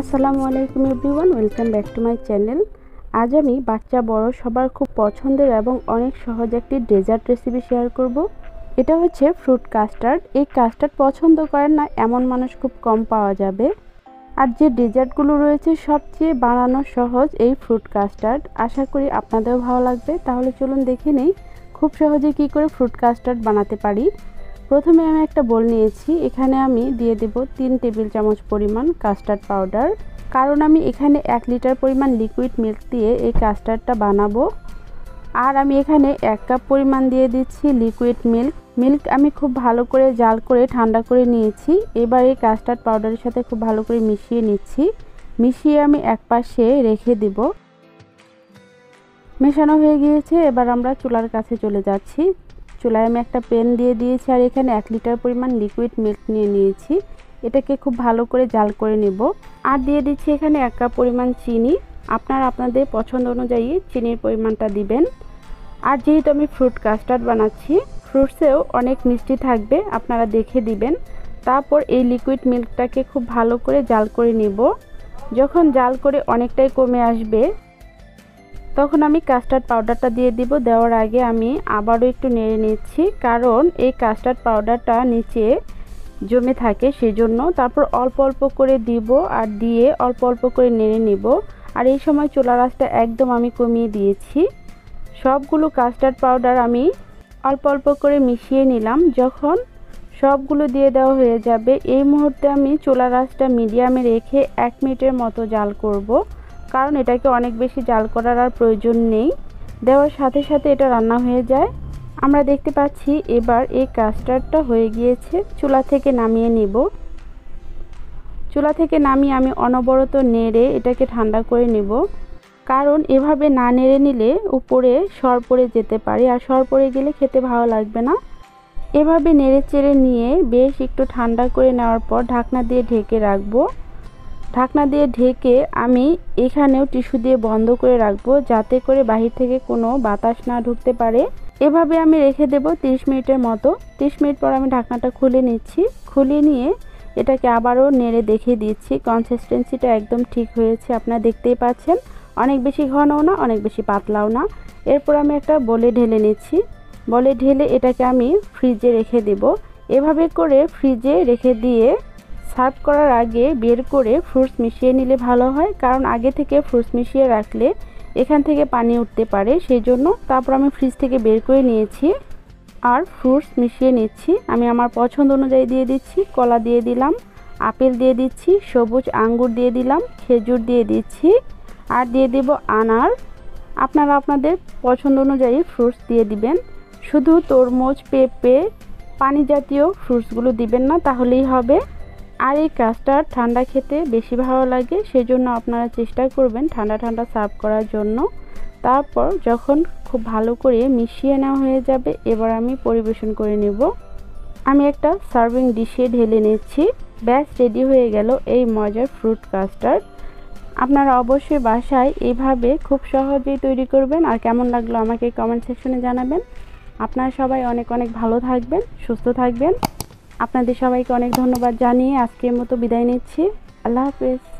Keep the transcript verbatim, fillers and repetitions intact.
আসসালামু আলাইকুম everyone, welcome back to my channel. আজ আমি বাচ্চা বড় সবার খুব পছন্দের এবং অনেক সহজ একটি ডেজার্ট রেসিপি শেয়ার করব। এটা হচ্ছে ফ্রুট কাস্টার্ড। এই কাস্টার্ড পছন্দ করেন না এমন মানুষ খুব কম পাওয়া যাবে। আর যে ডেজার্টগুলো রয়েছে সবচেয়ে বানানো সহজ এই ফ্রুট কাস্টার্ড। আশা করি আপনাদেরও ভালো লাগবে। তাহলে চলুন দেখে নেই খুব সহজে কি করে ফ্রুট কাস্টার্ড বানাতে পারি। প্রথমে আমি একটা বোল নিয়েছি, এখানে আমি দিয়ে দেব তিন টেবিল চামচ পরিমাণ কাস্টার্ড পাউডার। কারণ আমি এখানে এক লিটার পরিমাণ লিকুইড মিল্ক দিয়ে এই কাস্টার্ডটা বানাবো। আর আমি এখানে এক কাপ পরিমাণ দিয়ে দিচ্ছি লিকুইড মিল্ক। মিল্ক আমি খুব ভালো করে জাল করে ঠান্ডা করে নিয়েছি। এবার এই কাস্টার্ড পাউডারের সাথে খুব ভালো করে মিশিয়ে নিচ্ছি। মিশিয়ে আমি এক পাশে রেখে দেব। মেশানো হয়ে গিয়েছে। এবার আমরা চুলার কাছে চলে যাচ্ছি। চুলায় আমি একটা প্যান দিয়ে দিয়েছি আর এখানে এক লিটার পরিমাণ লিকুইড মিল্ক নিয়ে নিয়েছি। এটাকে খুব ভালো করে জাল করে নেব। আর দিয়ে দিচ্ছি এখানে এক কাপ পরিমাণ চিনি। আপনারা আপনাদের পছন্দ অনুযায়ী চিনির পরিমাণটা দিবেন। আর যেহেতু আমি ফ্রুট কাস্টার্ড বানাচ্ছি, ফ্রুটসেও অনেক মিষ্টি থাকবে, আপনারা দেখে দিবেন। তারপর এই লিকুইড মিল্কটাকে খুব ভালো করে জাল করে নেব। যখন জাল করে অনেকটাই কমে আসবে তখন আমি কাস্টার্ড পাউডারটা দিয়ে দিব। দেওয়ার আগে আমি আবারও একটু নেড়ে নিচ্ছি, কারণ এই কাস্টার্ড পাউডারটা নিচে জমে থাকে সেজন্য। তারপর অল্প অল্প করে দিব আর দিয়ে অল্প অল্প করে নেড়ে নেব। আর এই সময় চুলার আঁচটা একদম আমি কমিয়ে দিয়েছি। সবগুলো কাস্টার্ড পাউডার আমি অল্প অল্প করে মিশিয়ে নিলাম। যখন সবগুলো দিয়ে দেওয়া হয়ে যাবে, এই মুহূর্তে আমি চুলার আঁচটা মিডিয়ামে রেখে এক মিনিটের মতো জাল করব। কারণ এটাকে অনেক বেশি জাল করার আর প্রয়োজন নেই। দেওয়ার সাথে সাথে এটা রান্না হয়ে যায়। আমরা দেখতে পাচ্ছি এবার এই কাস্টার্ডটা হয়ে গিয়েছে। চুলা থেকে নামিয়ে নিব। চুলা থেকে নামিয়ে আমি অনবরত নেড়ে এটাকে ঠান্ডা করে নেব। কারণ এভাবে না নেড়ে নিলে উপরে সর পড়ে যেতে পারে, আর সর পড়ে গেলে খেতে ভালো লাগবে না। এভাবে নেড়ে চেড়ে নিয়ে বেশ একটু ঠান্ডা করে নেওয়ার পর ঢাকনা দিয়ে ঢেকে রাখবো। ঢাকনা দিয়ে ঢেকে আমি এখানেও টিস্যু দিয়ে বন্ধ করে রাখবো, যাতে করে বাহির থেকে কোনো বাতাস না ঢুকতে পারে। এভাবে আমি রেখে দেব তিরিশ মিনিটের মতো। তিরিশ মিনিট পর আমি ঢাকনাটা খুলে নিচ্ছি। খুলে নিয়ে এটাকে আবারও নেড়ে দেখিয়ে দিচ্ছি। কনসিস্টেন্সিটা একদম ঠিক হয়েছে, আপনারা দেখতেই পাচ্ছেন। অনেক বেশি ঘনও না, অনেক বেশি পাতলাও না। এরপর আমি একটা বলে ঢেলে নিচ্ছি। বলে ঢেলে এটাকে আমি ফ্রিজে রেখে দেব। এভাবে করে ফ্রিজে রেখে দিয়ে সার্ভ করার আগে বের করে ফ্রুটস মিশিয়ে নিলে ভালো হয়। কারণ আগে থেকে ফ্রুটস মিশিয়ে রাখলে এখান থেকে পানি উঠতে পারে সেই জন্য। তারপর আমি ফ্রিজ থেকে বের করে নিয়েছি আর ফ্রুটস মিশিয়ে নিচ্ছি। আমি আমার পছন্দ অনুযায়ী দিয়ে দিচ্ছি। কলা দিয়ে দিলাম, আপেল দিয়ে দিচ্ছি, সবুজ আঙ্গুর দিয়ে দিলাম, খেজুর দিয়ে দিচ্ছি, আর দিয়ে দেব আনার। আপনারা আপনাদের পছন্দ অনুযায়ী ফ্রুটস দিয়ে দিবেন। শুধু তরমুজ, পেঁপে, পানি জাতীয় ফ্রুটসগুলো দিবেন না, তাহলেই হবে। আর এই কাস্টার্ড ঠান্ডা খেতে বেশি ভালো লাগে, সেজন্য আপনারা চেষ্টা করবেন ঠান্ডা ঠান্ডা সার্ভ করার জন্য। তারপর যখন খুব ভালো করে মিশিয়ে নেওয়া হয়ে যাবে, এবার আমি পরিবেশন করে নেব। আমি একটা সার্ভিং ডিশে ঢেলে নিচ্ছি। ব্যাস, রেডি হয়ে গেল এই মজার ফ্রুট কাস্টার্ড। আপনারা অবশ্যই বাসায় এইভাবে খুব সহজেই তৈরি করবেন। আর কেমন লাগলো আমাকে কমেন্ট সেকশনে জানাবেন। আপনারা সবাই অনেক অনেক ভালো থাকবেন, সুস্থ থাকবেন। আপনাদের সবাইকে অনেক ধন্যবাদ জানিয়ে আজকের মতো বিদায় নিচ্ছি। আল্লাহ হাফেজ।